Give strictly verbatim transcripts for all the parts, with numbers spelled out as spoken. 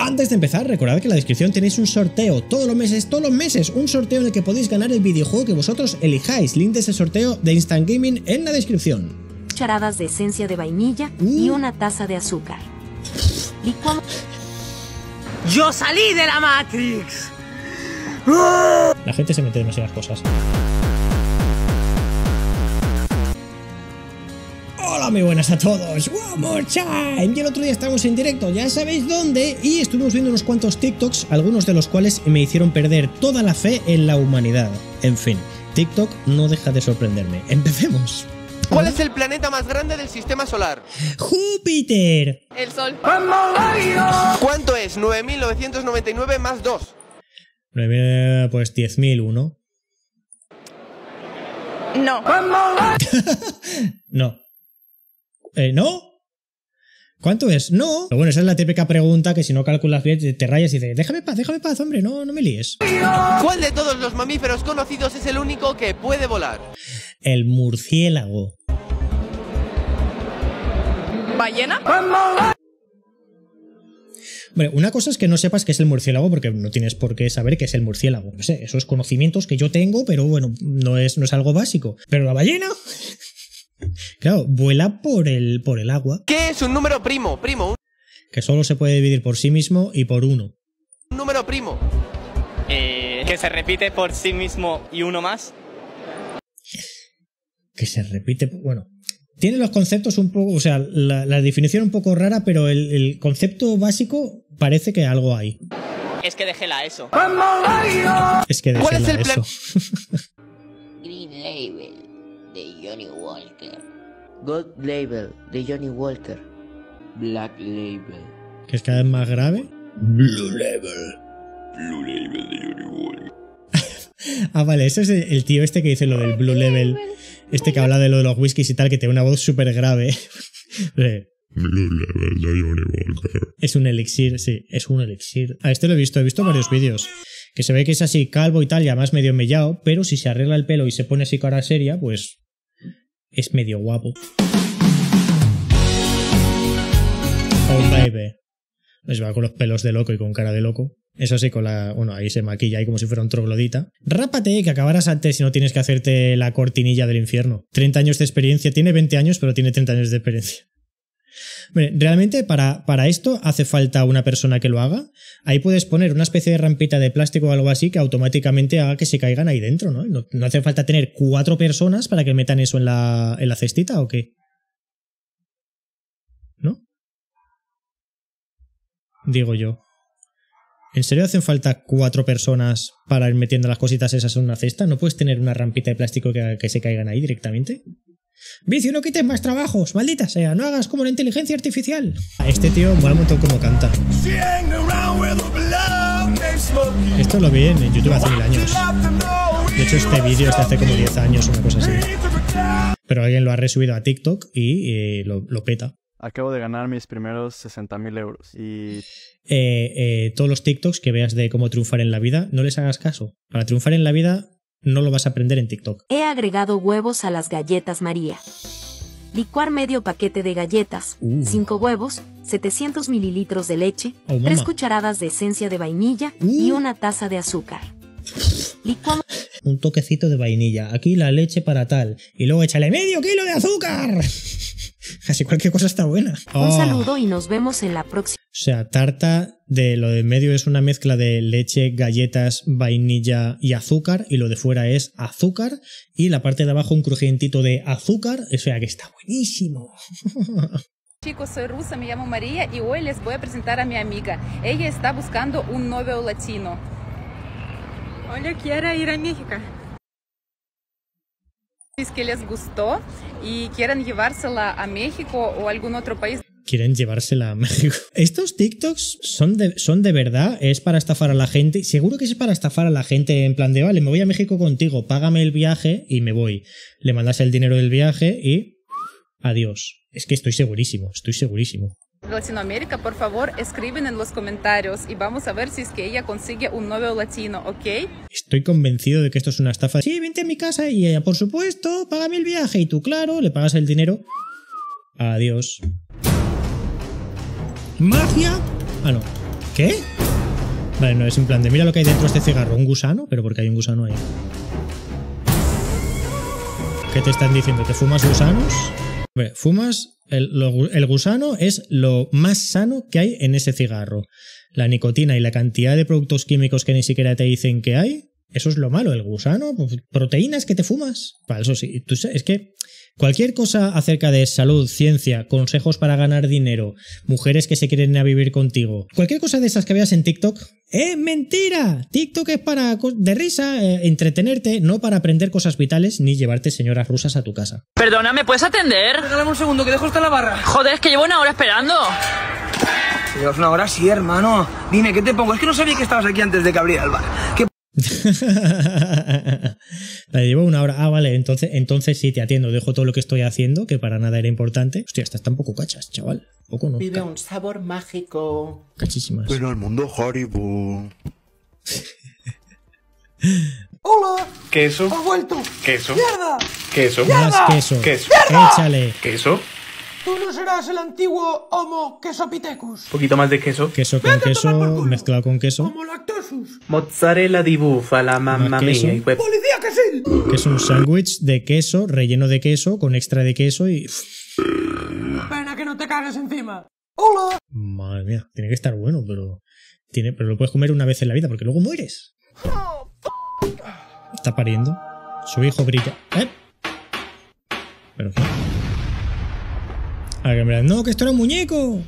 Antes de empezar, recordad que en la descripción tenéis un sorteo todos los meses, todos los meses, un sorteo en el que podéis ganar el videojuego que vosotros elijáis. Link de ese sorteo de Instant Gaming en la descripción. Cucharadas de esencia de vainilla mm. y una taza de azúcar. Licuado. ¡Yo salí de la Matrix! ¡Oh! La gente se mete demasiadas cosas. Hola, muy buenas a todos. One more time. Y el otro día estábamos en directo, ya sabéis dónde, y estuvimos viendo unos cuantos TikToks, algunos de los cuales me hicieron perder toda la fe en la humanidad. En fin, TikTok no deja de sorprenderme. Empecemos. ¿Cuál es el planeta más grande del sistema solar? ¡Júpiter! El Sol. ¿Cuánto es nueve mil novecientos noventa y nueve más dos? nueve mil, pues diez mil uno. No. No. Eh, ¿No? ¿Cuánto es? No. Pero bueno, esa es la típica pregunta que si no calculas bien te rayas y dices, déjame paz, déjame paz, hombre, no, no me líes. ¿Cuál de todos los mamíferos conocidos es el único que puede volar? El murciélago. ¿Ballena? Bueno, una cosa es que no sepas que es el murciélago, porque no tienes por qué saber que es el murciélago. No sé, esos conocimientos que yo tengo, pero bueno, no es, no es algo básico. Pero la ballena, claro, vuela por el, por el agua. ¿Qué es un número primo? Primo. Que solo se puede dividir por sí mismo y por uno. Un número primo. Eh, que se repite por sí mismo y uno más. Que se repite, bueno, tiene los conceptos un poco, o sea, la, la definición un poco rara, pero el, el concepto básico parece que algo hay. Es que dejé la ESO. Es que dejé la ESO. Green Label de Johnny Walker. Gold Label de Johnny Walker. Black Label. Que es cada vez más grave. Blue Label. Blue Label de Johnny Walker. Ah, vale, ese es el tío este que dice lo del Blue Label. Este que habla de lo de los whiskies y tal, que tiene una voz súper grave. Blue Label de Johnny Walker. Es un elixir, sí, es un elixir. A este lo he visto, he visto varios vídeos. Que se ve que es así calvo y tal, y además medio mellao, pero si se arregla el pelo y se pone así cara seria, pues es medio guapo. Oh, baby. Pues va con los pelos de loco y con cara de loco. Eso sí, con la... Bueno, ahí se maquilla ahí como si fuera un troglodita. Rápate, que acabarás antes si no tienes que hacerte la cortinilla del infierno. treinta años de experiencia. Tiene veinte años, pero tiene treinta años de experiencia. Bueno, realmente para, para esto hace falta una persona que lo haga. Ahí puedes poner una especie de rampita de plástico o algo así que automáticamente haga que se caigan ahí dentro, ¿no? No, no hace falta tener cuatro personas para que metan eso en la, en la cestita, ¿o qué? ¿No? Digo yo. ¿En serio hacen falta cuatro personas para ir metiendo las cositas esas en una cesta? ¿No puedes tener una rampita de plástico que, que se caigan ahí directamente? Vicio, no quites más trabajos, maldita sea, no hagas como la inteligencia artificial. A este tío mola un montón como canta. Esto lo vi en YouTube hace mil años. De hecho, este vídeo es de hace como diez años, una cosa así. Pero alguien lo ha resubido a TikTok y eh, lo, lo peta. Acabo de ganar mis primeros sesenta mil euros y... Eh, eh, todos los TikToks que veas de cómo triunfar en la vida, no les hagas caso. Para triunfar en la vida no lo vas a aprender en TikTok. He agregado huevos a las galletas María. Licuar medio paquete de galletas, uh. cinco huevos, setecientos mililitros de leche, oh, tres cucharadas de esencia de vainilla uh. y una taza de azúcar. Licuamos... Un toquecito de vainilla, aquí la leche para tal, y luego échale medio kilo de azúcar. Así cualquier cosa está buena. Oh. Un saludo y nos vemos en la próxima. O sea, tarta de lo de medio es una mezcla de leche, galletas, vainilla y azúcar. Y lo de fuera es azúcar. Y la parte de abajo un crujientito de azúcar. O sea que está buenísimo. Chicos, soy rusa, me llamo María y hoy les voy a presentar a mi amiga. Ella está buscando un novio latino. Hola, quiero ir a México. Que les gustó y quieren llevársela a México o algún otro país. Quieren llevársela a México. Estos TikToks son de, son de verdad, es para estafar a la gente. Seguro que es para estafar a la gente en plan de, vale, me voy a México contigo, págame el viaje y me voy. Le mandas el dinero del viaje y adiós. Es que estoy segurísimo, estoy segurísimo. Latinoamérica, por favor, escriben en los comentarios y vamos a ver si es que ella consigue un novio latino, ¿ok? Estoy convencido de que esto es una estafa. Sí, vente a mi casa y ella, por supuesto, págame el viaje y tú, claro, le pagas el dinero. Adiós. ¿Magia? Ah, no. ¿Qué? Vale, no, es en plan de mira lo que hay dentro de este cigarro. ¿Un gusano? Pero porque hay un gusano ahí. ¿Qué te están diciendo? ¿Te fumas gusanos? Hombre, fumas... El, lo, el gusano es lo más sano que hay en ese cigarro. La nicotina y la cantidad de productos químicos que ni siquiera te dicen que hay, eso es lo malo. El gusano, proteínas que te fumas. Para eso sí. Tú, es que cualquier cosa acerca de salud, ciencia, consejos para ganar dinero, mujeres que se quieren ir a vivir contigo, cualquier cosa de esas que veas en TikTok... ¡Eh, mentira! TikTok es para de risa, eh, entretenerte, no para aprender cosas vitales ni llevarte señoras rusas a tu casa. Perdona, ¿me puedes atender? Regálame un segundo, que dejo hasta la barra. Joder, es que llevo una hora esperando. Dios, una hora sí, hermano. Dime, ¿qué te pongo? Es que no sabía que estabas aquí antes de que abriera el bar. ¿Qué... Vale, llevo una hora. Ah, vale, entonces, entonces sí te atiendo. Dejo todo lo que estoy haciendo, que para nada era importante. Hostia, estás tan poco cachas, chaval. Poco no. Vive un sabor mágico. Cachísimas. En el mundo Haribo. ¡Hola! Queso. ¡Has vuelto! Queso. ¡Mierda! Queso. ¡Mierda! Más queso. Queso. ¡Mierda! Échale. Queso. Tú no serás el antiguo Homo quesopithecus. Un poquito más de queso. Queso con queso, mezclado con queso. Como lactosus. Mozzarella di búfala, mamma mía. Y pues... ¡Policía, que sí! Que es un sándwich de queso, relleno de queso, con extra de queso y... Pena que no te cagues encima. ¡Hola! Madre mía, tiene que estar bueno, pero... Tiene... Pero lo puedes comer una vez en la vida, porque luego mueres. Oh, está pariendo. Su hijo brilla. ¿Eh? Pero qué... No, que esto era un muñeco.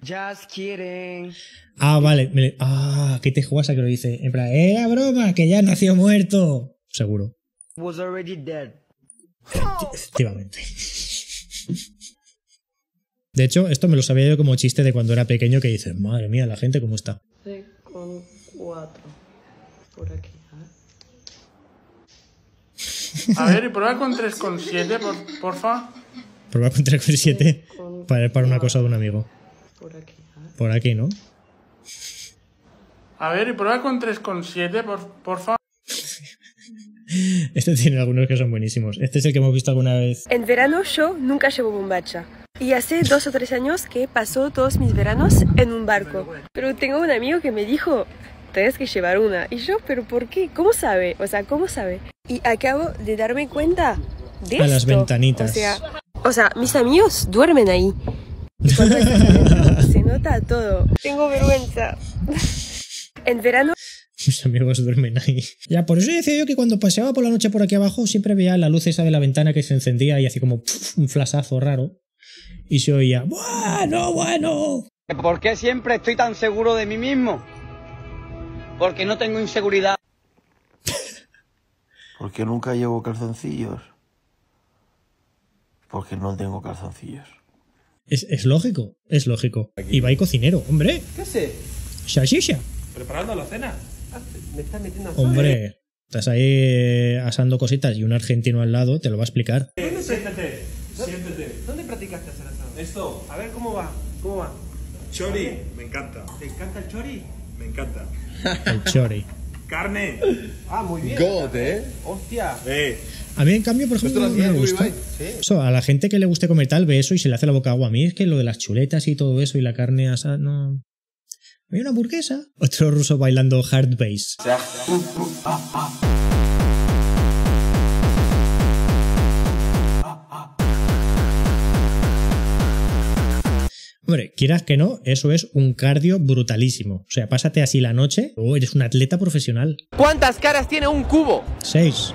Just kidding. Ah, vale. Ah, ¿qué te juegas a que lo dice? En plan, era broma, que ya nació muerto. Seguro. Was already dead. Efectivamente. De hecho, esto me lo sabía yo como chiste de cuando era pequeño, que dices, madre mía, la gente cómo está. cinco, cuatro. Por aquí. A ver, y prueba con tres coma siete, por, porfa. Prueba con tres coma siete para, para una cosa de un amigo. Por aquí, ¿eh? Por aquí, ¿no? A ver, y prueba con tres coma siete, por, porfa. Este tiene algunos que son buenísimos. Este es el que hemos visto alguna vez. En verano yo nunca llevo bombacha. Y hace dos o tres años que pasó todos mis veranos en un barco. Pero tengo un amigo que me dijo... Tienes que llevar una. Y yo, ¿pero por qué? ¿Cómo sabe? O sea, ¿cómo sabe? Y acabo de darme cuenta de esto. A las ventanitas. O sea, o sea, mis amigos duermen ahí. Se nota todo. Tengo vergüenza. En verano... Mis amigos duermen ahí. Ya, por eso decía yo que cuando paseaba por la noche por aquí abajo siempre veía la luz esa de la ventana que se encendía y hacía como pff, un flashazo raro. Y se oía, ¡bueno, bueno! ¿Por qué siempre estoy tan seguro de mí mismo? Porque no tengo inseguridad. Porque nunca llevo calzoncillos. Porque no tengo calzoncillos. Es, es lógico, es lógico. Aquí. Y va y cocinero, hombre. ¿Qué hace? Salchicha. Preparando la cena. Ah, me estás metiendo a... Hombre, estás ahí asando cositas y un argentino al lado te lo va a explicar. Eh, siéntate, siéntate. ¿Dónde practicaste hacer asado? Esto. A ver cómo va, cómo va. Chori, ¿vale? Me encanta. ¿Te encanta el chori? Me encanta. El chori. Carne. Ah, muy bien. God, ¿eh? Hostia. Eh. A mí, en cambio, por ejemplo, no me gusta. Sí. Eso, a la gente que le guste comer tal ve eso y se le hace la boca agua. A mí es que lo de las chuletas y todo eso y la carne asada, no... ¿Hay una hamburguesa? Otro ruso bailando hard bass. Hombre, quieras que no, eso es un cardio brutalísimo. O sea, pásate así la noche o oh, eres un atleta profesional. ¿Cuántas caras tiene un cubo? Seis.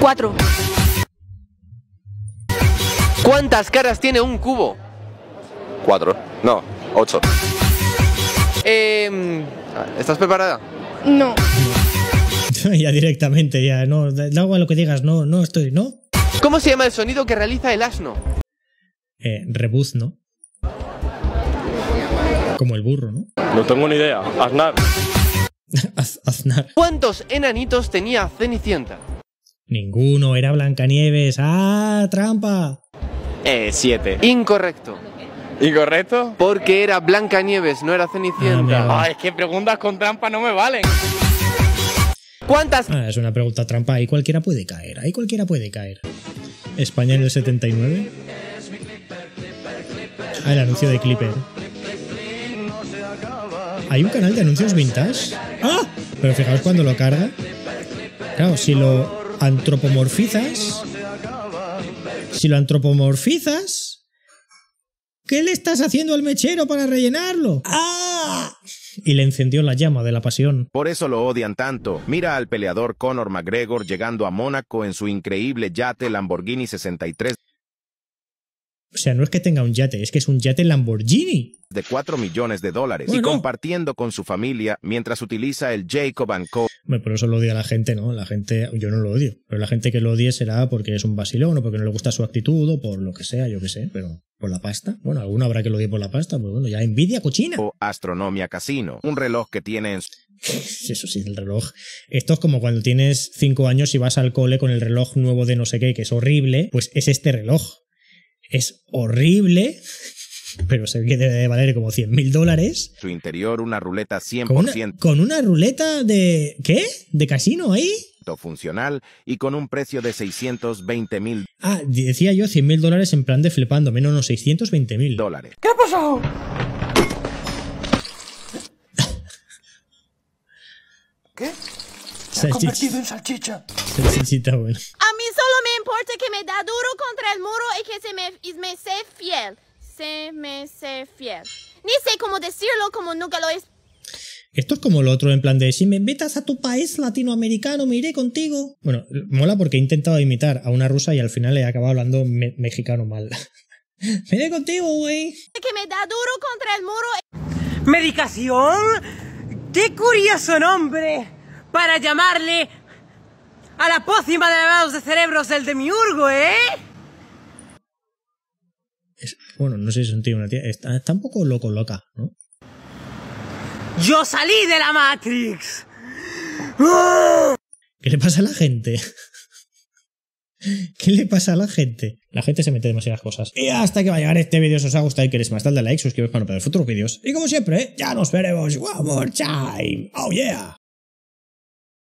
Cuatro. ¿Cuántas caras tiene un cubo? Cuatro. No, ocho. Eh, ¿Estás preparada? No. Ya directamente, ya. No, da igual lo que digas. No, no estoy, ¿no? ¿Cómo se llama el sonido que realiza el asno? Eh, rebuzno. Como el burro, ¿no? No tengo ni idea. Aznar. Az Aznar. ¿Cuántos enanitos tenía Cenicienta? Ninguno, era Blancanieves. ¡Ah, trampa! Eh, siete. Incorrecto. ¿Incorrecto? Porque era Blancanieves, no era Cenicienta. Ah, es que preguntas con trampa no me valen. ¿Cuántas? Ah, es una pregunta trampa. Ahí cualquiera puede caer. Ahí cualquiera puede caer. España en el setenta y nueve. Ah, el anuncio de Clipper. ¿Hay un canal de anuncios vintage? ¡Ah! Pero fijaos cuando lo carga. Claro, si lo antropomorfizas... Si lo antropomorfizas... ¿Qué le estás haciendo al mechero para rellenarlo? ¡Ah! Y le encendió la llama de la pasión. Por eso lo odian tanto. Mira al peleador Conor McGregor llegando a Mónaco en su increíble yate Lamborghini sesenta y tres. O sea, no es que tenga un yate, es que es un yate Lamborghini. De cuatro millones de dólares. Bueno. Y compartiendo con su familia mientras utiliza el Jacob and Co. Bueno, pero eso lo odia la gente, ¿no? La gente, yo no lo odio. Pero la gente que lo odie será porque es un vacilón o porque no le gusta su actitud o por lo que sea, yo qué sé, pero... ¿Por la pasta? Bueno, alguno habrá que lo odie por la pasta, pues bueno, ya envidia cochina. O Astronomía Casino, un reloj que tiene en su... Eso sí, el reloj. Esto es como cuando tienes cinco años y vas al cole con el reloj nuevo de no sé qué, que es horrible, pues es este reloj. Es horrible, pero sé que debe de valer como cien mil dólares. Su interior, una ruleta cien por ciento. ¿Con una, con una ruleta de... ¿qué? ¿De casino ahí? Funcional y con un precio de seiscientos veinte mil. Ah, decía yo cien mil dólares en plan de flipando, menos unos seiscientos veinte mil dólares. ¿Qué ha pasado? ¿Qué? Se ha convertido en salchicha. Salchichita, bueno. A mí solo me importa que me da duro contra el muro y que se me, y me sé fiel. Se me sé fiel. Ni sé cómo decirlo, como nunca lo es. Esto es como lo otro en plan de si me invitas a tu país latinoamericano me iré contigo. Bueno, mola porque he intentado imitar a una rusa y al final he acabado hablando me mexicano mal. Me iré contigo, güey. Que me da duro contra el muro. Medicación. Qué curioso nombre para llamarle a la pócima de lavados de cerebros del demiurgo, ¿eh? Es, bueno, no sé si es un tío, una tía. Está, está un poco loco loca, ¿no? ¡Yo salí de la Matrix! ¡Oh! ¿Qué le pasa a la gente? ¿Qué le pasa a la gente? La gente se mete demasiadas cosas. Y hasta que va a llegar este vídeo, si os ha gustado y queréis más, dadle a like, suscribiros para no perder futuros vídeos. Y como siempre, ya nos veremos. One more time. Oh yeah.